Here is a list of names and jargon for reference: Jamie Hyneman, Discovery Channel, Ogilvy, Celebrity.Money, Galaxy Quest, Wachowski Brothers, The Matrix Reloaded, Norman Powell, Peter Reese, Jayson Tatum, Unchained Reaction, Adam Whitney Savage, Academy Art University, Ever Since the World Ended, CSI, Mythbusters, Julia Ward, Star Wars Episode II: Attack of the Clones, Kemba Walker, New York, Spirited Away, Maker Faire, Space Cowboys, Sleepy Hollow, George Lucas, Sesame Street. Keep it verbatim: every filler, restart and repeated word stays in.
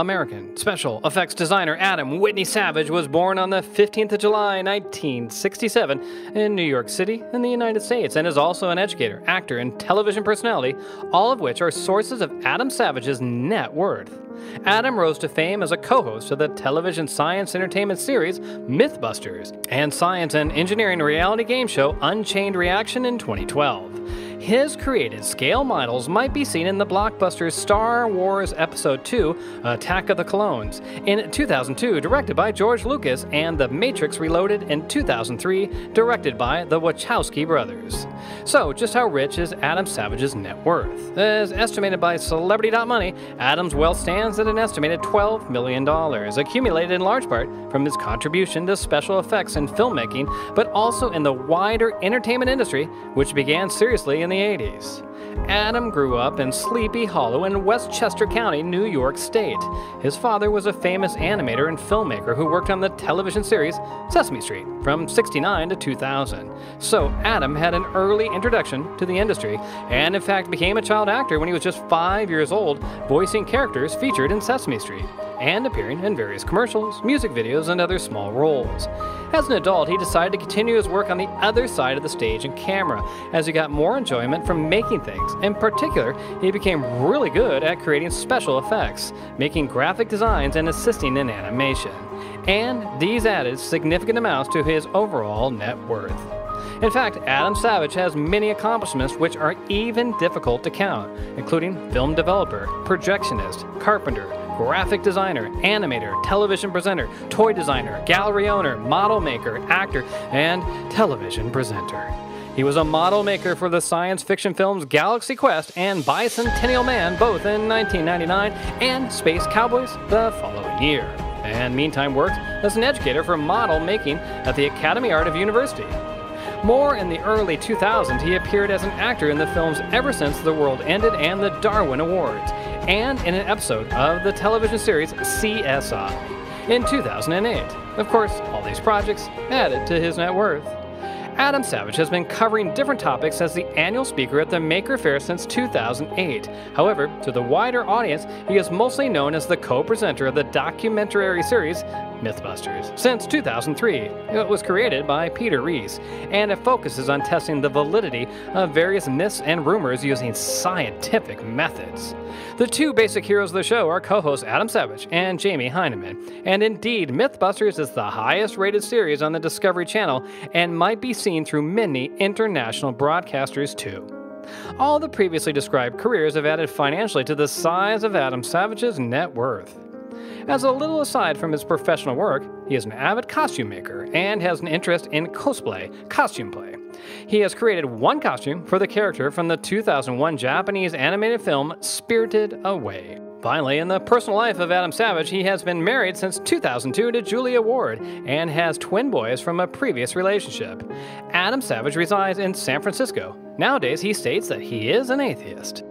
American special effects designer Adam Whitney Savage was born on the fifteenth of July nineteen sixty-seven in New York City in the United States, and is also an educator, actor, and television personality, all of which are sources of Adam Savage's net worth. Adam rose to fame as a co-host of the television science entertainment series Mythbusters and science and engineering reality game show Unchained Reaction in twenty twelve. His created scale models might be seen in the blockbuster Star Wars Episode two: Attack of the Clones in two thousand two, directed by George Lucas, and The Matrix Reloaded in two thousand three, directed by the Wachowski Brothers. So just how rich is Adam Savage's net worth? As estimated by Celebrity.Money, Adam's wealth stands at an estimated twelve million dollars, accumulated in large part from his contribution to special effects and filmmaking, but also in the wider entertainment industry, which began seriously in the eighties. Adam grew up in Sleepy Hollow in Westchester County, New York State. His father was a famous animator and filmmaker who worked on the television series Sesame Street from sixty-nine to two thousand. So Adam had an early introduction to the industry, and in fact became a child actor when he was just five years old, voicing characters featured Featured in Sesame Street and appearing in various commercials, music videos, and other small roles. As an adult, he decided to continue his work on the other side of the stage and camera, as he got more enjoyment from making things. In particular, he became really good at creating special effects, making graphic designs, and assisting in animation. And these added significant amounts to his overall net worth. In fact, Adam Savage has many accomplishments which are even difficult to count, including film developer, projectionist, carpenter, graphic designer, animator, television presenter, toy designer, gallery owner, model maker, actor, and television presenter. He was a model maker for the science fiction films Galaxy Quest and Bicentennial Man, both in nineteen ninety-nine, and Space Cowboys the following year, and meantime worked as an educator for model making at the Academy Art University. More in the early two thousands, he appeared as an actor in the films Ever Since the World Ended and the Darwin Awards, and in an episode of the television series C S I in two thousand eight. Of course, all these projects added to his net worth. Adam Savage has been covering different topics as the annual speaker at the Maker Faire since two thousand eight. However, to the wider audience, he is mostly known as the co-presenter of the documentary series Mythbusters since two thousand three. It was created by Peter Reese, and it focuses on testing the validity of various myths and rumors using scientific methods. The two basic heroes of the show are co-hosts Adam Savage and Jamie Hyneman, and indeed Mythbusters is the highest rated series on the Discovery Channel and might be seen through many international broadcasters too. All the previously described careers have added financially to the size of Adam Savage's net worth. As a little aside from his professional work, he is an avid costume maker and has an interest in cosplay, costume play. He has created one costume for the character from the two thousand one Japanese animated film Spirited Away. Finally, in the personal life of Adam Savage, he has been married since two thousand two to Julia Ward and has twin boys from a previous relationship. Adam Savage resides in San Francisco. Nowadays, he states that he is an atheist.